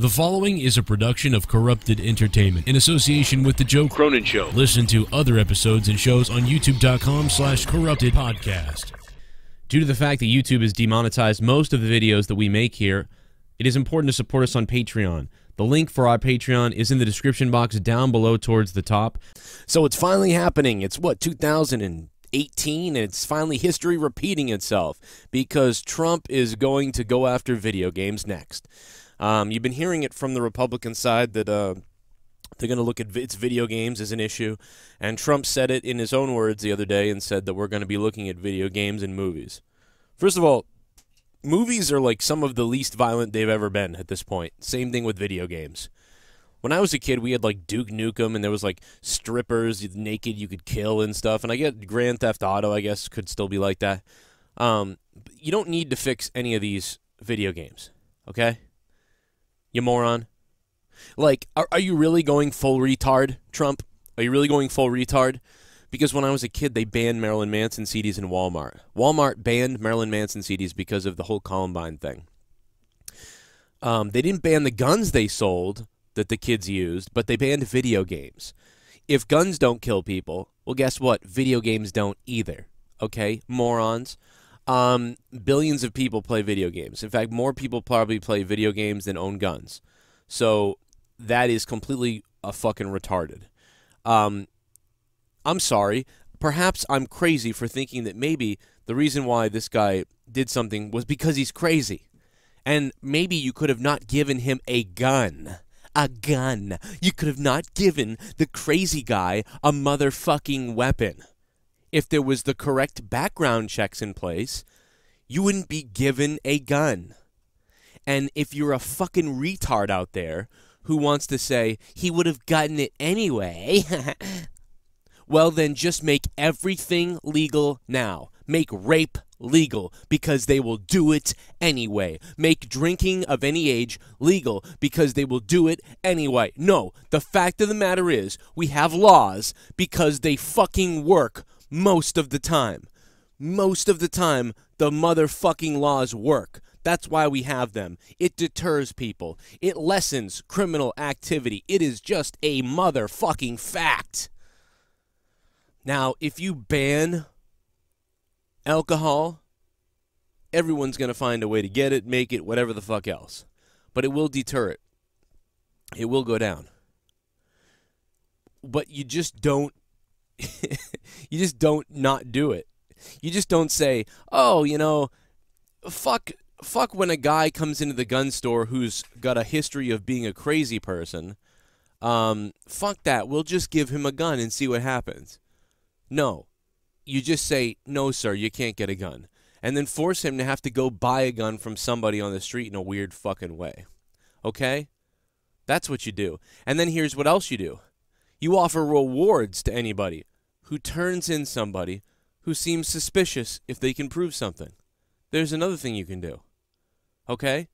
The following is a production of Corrupted Entertainment in association with the Joe Cronin Show. Listen to other episodes and shows on youtube.com/corruptedpodcast. Due to the fact that YouTube has demonetized most of the videos that we make here, it is important to support us on Patreon. The link for our Patreon is in the description box down below towards the top. So it's finally happening. It's what, 2018, and it's finally history repeating itself because Trump is going to go after video games next. You've been hearing it from the Republican side that they're going to look at video games as an issue, and Trump said it in his own words the other day and said that we're going to be looking at video games and movies. First of all, movies are like some of the least violent they've ever been at this point. Same thing with video games. When I was a kid, we had like Duke Nukem, and there was like strippers naked you could kill and stuff, and I get Grand Theft Auto, I guess, could still be like that. You don't need to fix any of these video games, okay? You moron. Like, are you really going full retard, Trump? Are you really going full retard? Because when I was a kid, they banned Marilyn Manson CDs in Walmart. Walmart banned Marilyn Manson CDs because of the whole Columbine thing. They didn't ban the guns they sold that the kids used, but they banned video games. If guns don't kill people, well, guess what? Video games don't either. Okay, morons. Billions of people play video games. In fact, more people probably play video games than own guns. So that is completely fucking retarded. I'm sorry. Perhaps I'm crazy for thinking that maybe the reason why this guy did something was because he's crazy. And maybe you could have not given him a gun. A gun. You could have not given the crazy guy a motherfucking weapon. If there was the correct background checks in place, you wouldn't be given a gun. And if you're a fucking retard out there who wants to say, he would have gotten it anyway, well then just make everything legal now. Make rape legal, because they will do it anyway. Make drinking of any age legal, because they will do it anyway. No, the fact of the matter is, we have laws because they fucking work. Most of the time. Most of the time, the motherfucking laws work. That's why we have them. It deters people. It lessens criminal activity. It is just a motherfucking fact. Now, if you ban alcohol, everyone's going to find a way to get it, make it, whatever the fuck else. But it will deter it. It will go down. But you just don't you just don't not do it. You just don't say, oh, you know, fuck when a guy comes into the gun store who's got a history of being a crazy person. Fuck that. We'll just give him a gun and see what happens. No. You just say, no, sir, you can't get a gun. And then force him to have to go buy a gun from somebody on the street in a weird fucking way. Okay? That's what you do. And then here's what else you do. You offer rewards to anybody who turns in somebody who seems suspicious if they can prove something. There's another thing you can do. Okay?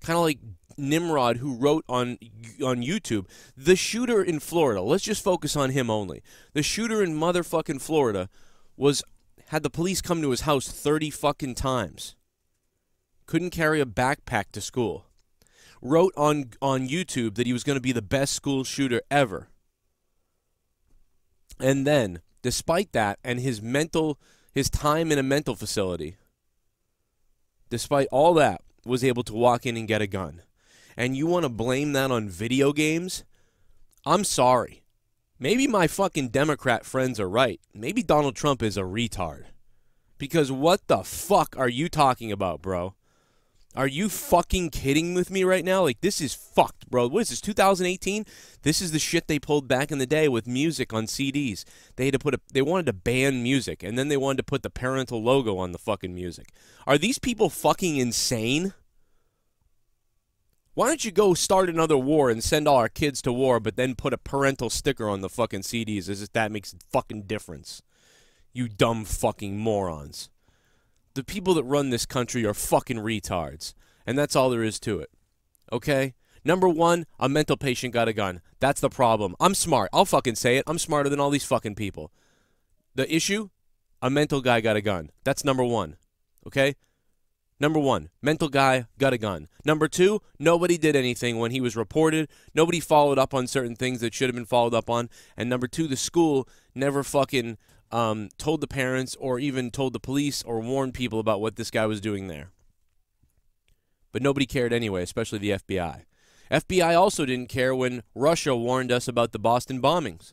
Kind of like Nimrod, who wrote on YouTube, the shooter in Florida. Let's just focus on him only. The shooter in motherfucking Florida had the police come to his house 30 fucking times. Couldn't carry a backpack to school. Wrote on YouTube that he was going to be the best school shooter ever. And then, despite that, and his time in a mental facility, despite all that, was able to walk in and get a gun. And you want to blame that on video games? I'm sorry. Maybe my fucking Democrat friends are right. Maybe Donald Trump is a retard. Because what the fuck are you talking about, bro? Are you fucking kidding with me right now? Like, this is fucked, bro. What is this, 2018? This is the shit they pulled back in the day with music on CDs. They had to they wanted to ban music, and then they wanted to put the parental logo on the fucking music. Are these people fucking insane? Why don't you go start another war and send all our kids to war, but then put a parental sticker on the fucking CDs as if that makes a fucking difference? You dumb fucking morons. The people that run this country are fucking retards, and that's all there is to it, okay? Number one, a mental patient got a gun. That's the problem. I'm smart. I'll fucking say it. I'm smarter than all these fucking people. The issue, a mental guy got a gun. That's number one, okay? Number one, mental guy got a gun. Number two, nobody did anything when he was reported. Nobody followed up on certain things that should have been followed up on. And number two, the school never fucking told the parents or even told the police or warned people about what this guy was doing there. But nobody cared anyway, especially the FBI. FBI also didn't care when Russia warned us about the Boston bombings.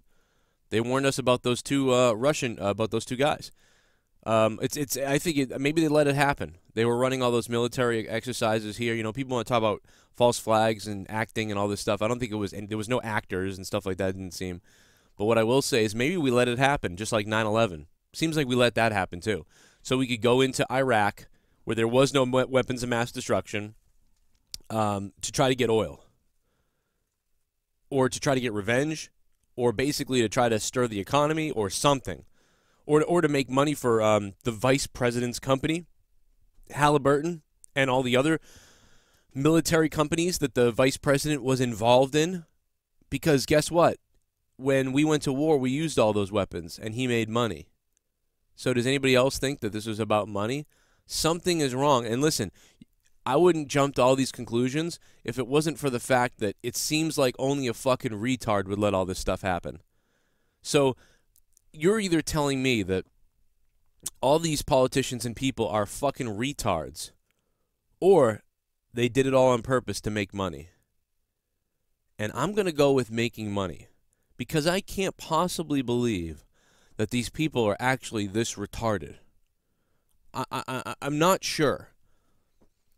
They warned us about those two guys. Maybe they let it happen. They were running all those military exercises here. You know, people want to talk about false flags and acting and all this stuff. I don't think it was, and there was no actors and stuff like that, it didn't seem. But what I will say is maybe we let it happen, just like 9/11. Seems like we let that happen too. So we could go into Iraq, where there was no weapons of mass destruction, to try to get oil, or to try to get revenge, or basically to try to stir the economy or something, or to make money for the vice president's company, Halliburton, and all the other military companies that the vice president was involved in. Because guess what? When we went to war, we used all those weapons, and he made money. So does anybody else think that this was about money? Something is wrong. And listen, I wouldn't jump to all these conclusions if it wasn't for the fact that it seems like only a fucking retard would let all this stuff happen. So you're either telling me that all these politicians and people are fucking retards, or they did it all on purpose to make money. And I'm going to go with making money, because I can't possibly believe that these people are actually this retarded. I'm not sure,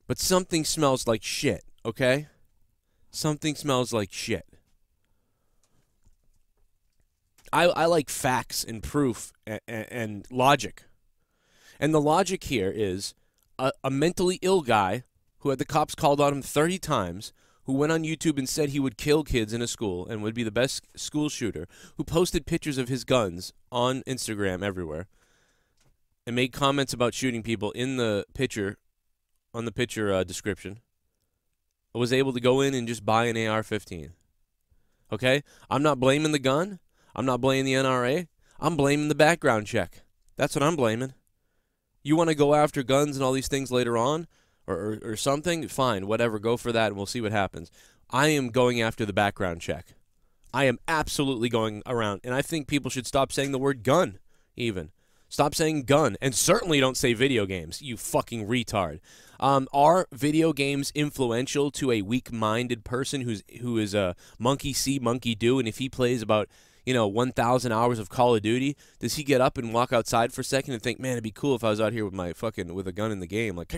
but something smells like shit, okay? Something smells like shit. I like facts and proof and logic. And the logic here is a mentally ill guy who had the cops called on him 30 times, who went on YouTube and said he would kill kids in a school and would be the best school shooter, who posted pictures of his guns on Instagram everywhere, and made comments about shooting people in the picture, on the picture description, was able to go in and just buy an AR-15. Okay? I'm not blaming the gun. I'm not blaming the NRA. I'm blaming the background check. That's what I'm blaming. You want to go after guns and all these things later on, or something? Fine, whatever. Go for that, and we'll see what happens. I am going after the background check. I am absolutely going around, and I think people should stop saying the word gun, even. Stop saying gun, and certainly don't say video games, you fucking retard. Are video games influential to a weak-minded person who is a monkey see, monkey do, and if he plays about, you know, 1,000 hours of Call of Duty, does he get up and walk outside for a second and think, man, it'd be cool if I was out here with my fucking, with a gun in the game, like,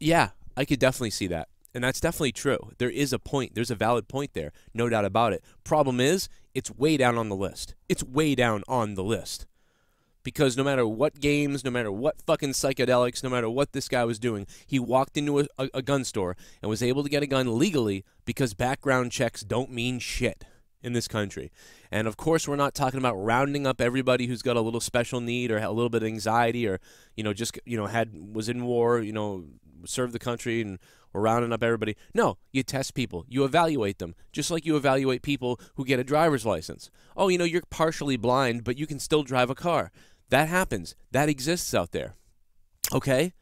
yeah, I could definitely see that. And that's definitely true. There is a point. There's a valid point there. No doubt about it. Problem is, it's way down on the list. It's way down on the list. Because no matter what games, no matter what fucking psychedelics, no matter what this guy was doing, he walked into a gun store and was able to get a gun legally, because background checks don't mean shit in this country. And of course, we're not talking about rounding up everybody who's got a little special need or had a little bit of anxiety, or, you know, just, you know, was in war, you know, served the country, and we're rounding up everybody. No, you test people. You evaluate them, just like you evaluate people who get a driver's license. Oh, you know, you're partially blind, but you can still drive a car. That happens. That exists out there. Okay?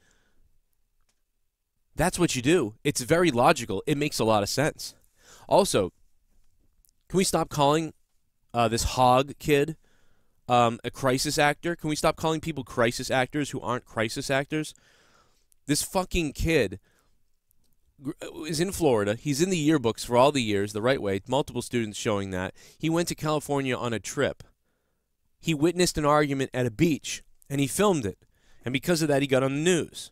That's what you do. It's very logical. It makes a lot of sense. Also, can we stop calling this hog kid a crisis actor? Can we stop calling people crisis actors who aren't crisis actors? This fucking kid is in Florida. He's in the yearbooks for all the years, the right way. Multiple students showing that. He went to California on a trip. He witnessed an argument at a beach, and he filmed it. And because of that, he got on the news.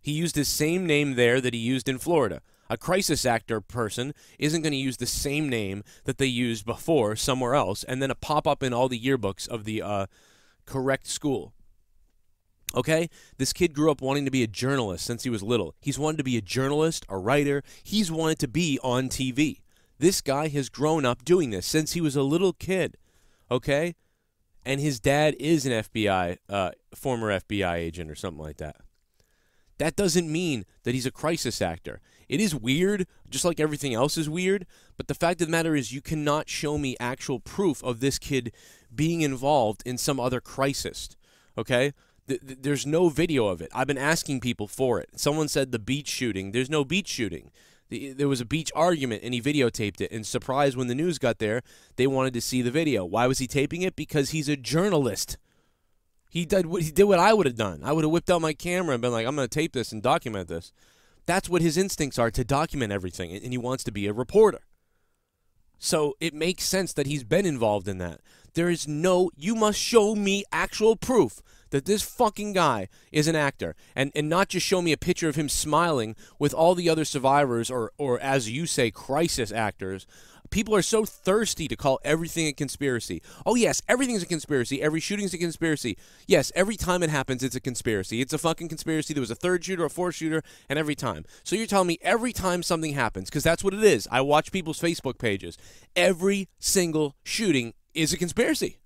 He used his same name there that he used in Florida. A crisis actor person isn't going to use the same name that they used before somewhere else, and then a pop-up in all the yearbooks of the correct school. Okay? This kid grew up wanting to be a journalist since he was little. He's wanted to be a journalist, a writer. He's wanted to be on TV. This guy has grown up doing this since he was a little kid. Okay? And his dad is an FBI, former FBI agent or something like that. That doesn't mean that he's a crisis actor. It is weird, just like everything else is weird, but the fact of the matter is you cannot show me actual proof of this kid being involved in some other crisis, okay? There's no video of it. I've been asking people for it. Someone said the beach shooting. There's no beach shooting. There was a beach argument, and he videotaped it. And surprise, when the news got there, they wanted to see the video. Why was he taping it? Because he's a journalist. He did what I would have done. I would have whipped out my camera and been like, I'm going to tape this and document this. That's what his instincts are, to document everything, and he wants to be a reporter. So it makes sense that he's been involved in that. There is no, you must show me actual proof that this fucking guy is an actor, and not just show me a picture of him smiling with all the other survivors, or as you say, crisis actors. People are so thirsty to call everything a conspiracy. Oh, yes, everything's a conspiracy. Every shooting's a conspiracy. Yes, every time it happens, it's a conspiracy. It's a fucking conspiracy. There was a third shooter, a fourth shooter, and every time. So you're telling me every time something happens, because that's what it is. I watch people's Facebook pages. Every single shooting is a conspiracy.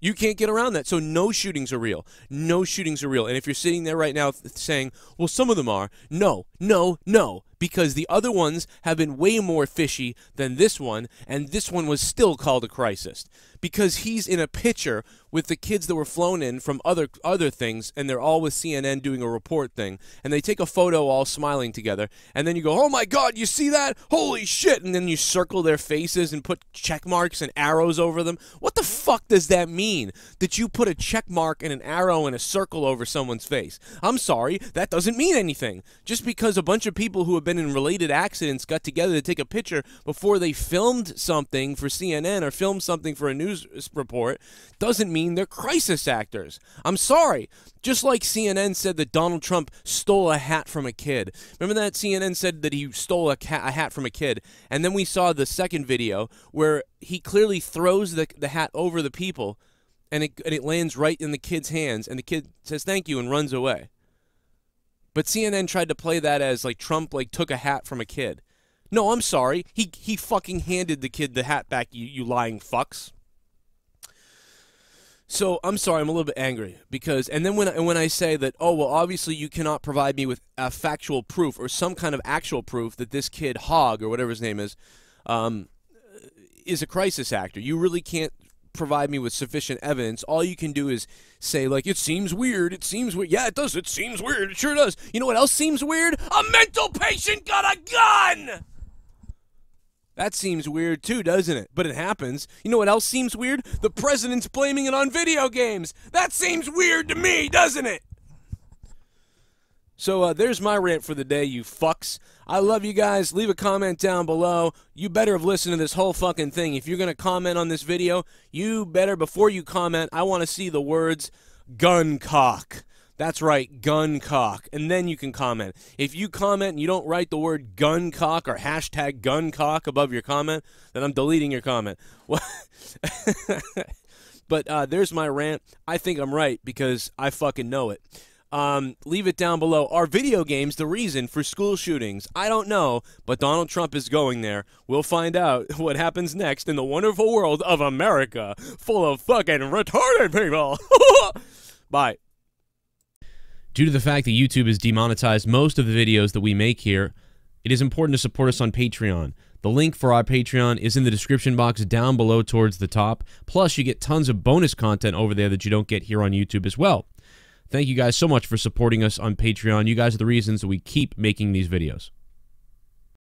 You can't get around that. So no shootings are real. No shootings are real. And if you're sitting there right now saying, well, some of them are, no, no, no, because the other ones have been way more fishy than this one, and this one was still called a crisis. Because he's in a picture with the kids that were flown in from other things, and they're all with CNN doing a report thing, and they take a photo all smiling together, and then you go, oh my God, you see that? Holy shit! And then you circle their faces and put check marks and arrows over them. What the fuck does that mean? That you put a check mark and an arrow and a circle over someone's face? I'm sorry, that doesn't mean anything. Just because a bunch of people who have been in related accidents got together to take a picture before they filmed something for CNN or filmed something for a news report doesn't mean they're crisis actors. I'm sorry. Just like CNN said that Donald Trump stole a hat from a kid. Remember that? CNN said that he stole a hat from a kid, and then we saw the second video where he clearly throws the hat over the people, and it lands right in the kid's hands, and the kid says thank you and runs away. But CNN tried to play that as, like, Trump, like, took a hat from a kid. No, I'm sorry. He fucking handed the kid the hat back, you lying fucks. So, I'm sorry, I'm a little bit angry. Because, and then when I say that, oh, well, obviously you cannot provide me with a factual proof or some kind of actual proof that this kid, Hogg, or whatever his name is a crisis actor. You really can't provide me with sufficient evidence. All you can do is say, like, it seems weird. It seems weird. Yeah, it does. It seems weird. It sure does. You know what else seems weird? A mental patient got a gun! That seems weird too, doesn't it? But it happens. You know what else seems weird? The president's blaming it on video games. That seems weird to me, doesn't it? So there's my rant for the day, you fucks. I love you guys. Leave a comment down below. You better have listened to this whole fucking thing. If you're going to comment on this video, you better, before you comment, I want to see the words gun cock. That's right, gun cock. And then you can comment. If you comment and you don't write the word gun cock or hashtag gun cock above your comment, then I'm deleting your comment. What? But there's my rant. I think I'm right because I fucking know it. Leave it down below. Are video games the reason for school shootings? I don't know, but Donald Trump is going there. We'll find out what happens next in the wonderful world of America, full of fucking retarded people. Bye. Due to the fact that YouTube has demonetized most of the videos that we make here, it is important to support us on Patreon. The link for our Patreon is in the description box down below towards the top. Plus, you get tons of bonus content over there that you don't get here on YouTube as well. Thank you guys so much for supporting us on Patreon. You guys are the reasons that we keep making these videos.